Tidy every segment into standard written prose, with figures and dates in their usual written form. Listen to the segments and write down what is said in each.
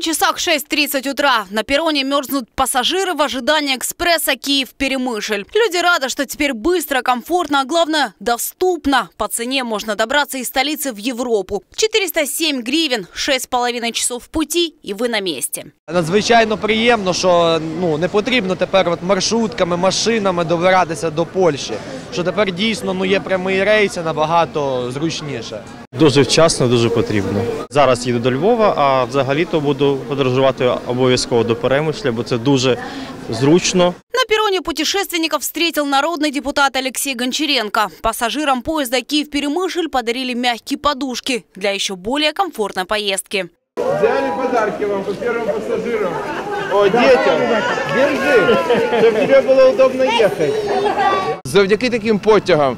На часах 6:30 утра. На перроне мерзнут пассажиры в ожидании экспресса Киев-Перемышль. Люди рады, что теперь быстро, комфортно, а главное доступно. По цене можно добраться из столицы в Европу. 407 гривен, 6,5 часов пути и вы на месте. Надзвичайно приємно, що не потрібно тепер маршрутками, машинами добиратися до Польщі. Що тепер дійсно є прямий рейс, набагато зручніше. Дуже вчасно, дуже потрібно. Зараз їду до Львова, а взагалі-то буду подорожувати обов'язково до Перемишля, бо це дуже зручно. На перроне путешественников встретил народный депутат Алексей Гончаренко. Пассажирам поезда Киев-Перемышль подарили мягкие подушки для еще более комфортной поездки. Взяли подарки вам по первым пассажирам. О, детям, держи, чтобы тебе было удобно ехать. Завдяки таким потягам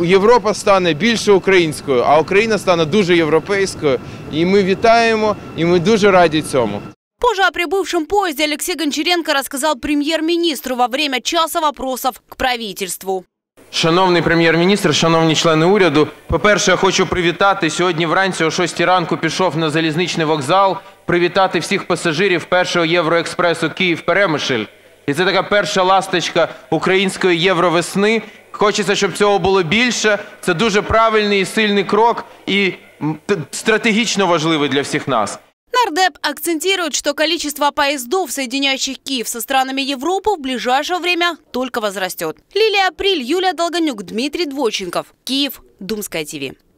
Європа стане більше українською, а Україна стане дуже європейською. І ми вітаємо, і ми дуже раді цьому. Позже о прибывшем поезде Алексей Гончаренко рассказал премьер-министру во время часа вопросов к правительству. Шановний прем'єр-міністр, шановні члени уряду, по-перше, я хочу привітати. Сьогодні вранці о 6 ранку пішов на залізничний вокзал привітати всіх пасажирів першого євроекспресу Київ-Перемишль. І це така перша ласточка української євровесни. Хочеться, щоб цього було більше. Це дуже правильний і сильний крок, і стратегічно важливий для всіх нас. Нардеп акцентирует, что количество поездов, соединяющих Киев со странами Европы, в ближайшее время только возрастет. Лилия Апрель, Юлия Долганюк, Дмитрий Двоченков. Киев, Думская ТВ.